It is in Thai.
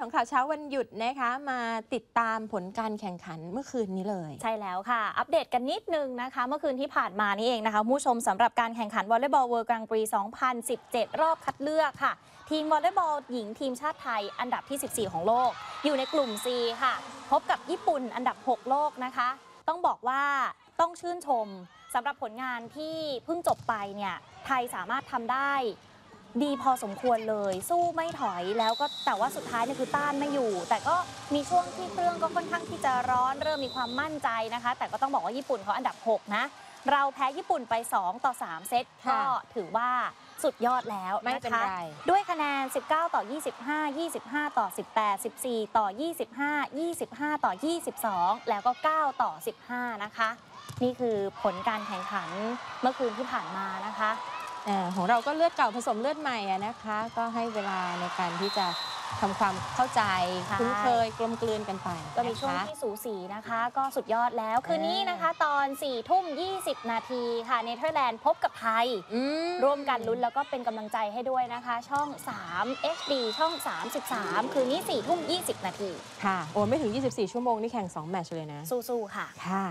ของข่าวเช้าวันหยุดนะคะมาติดตามผลการแข่งขันเมื่อคืนนี้เลยใช่แล้วค่ะอัปเดตกันนิดนึงนะคะเมื่อคืนที่ผ่านมานี่เองนะคะผู้ชมสำหรับการแข่งขันวอลเลย์บอลเวิลด์กรังปรี2017รอบคัดเลือกค่ะทีมวอลเลย์บอลหญิงทีมชาติไทยอันดับที่14ของโลกอยู่ในกลุ่ม C ค่ะพบกับญี่ปุ่นอันดับ6โลกนะคะต้องบอกว่าต้องชื่นชมสำหรับผลงานที่เพิ่งจบไปเนี่ยไทยสามารถทำได้ดีพอสมควรเลยสู้ไม่ถอยแล้วก็แต่ว่าสุดท้ายเนี่ยคือต้านไม่อยู่แต่ก็มีช่วงที่เครื่องก็ค่อนข้างที่จะร้อนเริ่มมีความมั่นใจนะคะแต่ก็ต้องบอกว่าญี่ปุ่นเขาอันดับ6นะเราแพ้ญี่ปุ่นไป2-3 เซตก็ถือว่าสุดยอดแล้วนะคะด้วยคะแนน19-25 25-18 14-25 25-22แล้วก็9-15นะคะนี่คือผลการแข่งขันเมื่อคืนที่ผ่านมานะคะของเราก็เลือดเก่าผสมเลือดใหม่นะคะก็ให้เวลาในการที่จะทำความเข้าใจคุ้นเคยกลมกลืนกันไปก็มีช่วงที่สูสีนะคะก็สุดยอดแล้วคืนนี้นะคะตอน 4:20 น.ค่ะเนเธอร์แลนด์พบกับไทยร่วมกันลุ้นแล้วก็เป็นกำลังใจให้ด้วยนะคะช่อง3 HD ช่อง33คืนนี้ 4:20 น.ค่ะโอ้ไม่ถึง24 ชั่วโมงนี่แข่ง2 แมตช์เลยนะสู้ๆค่ะ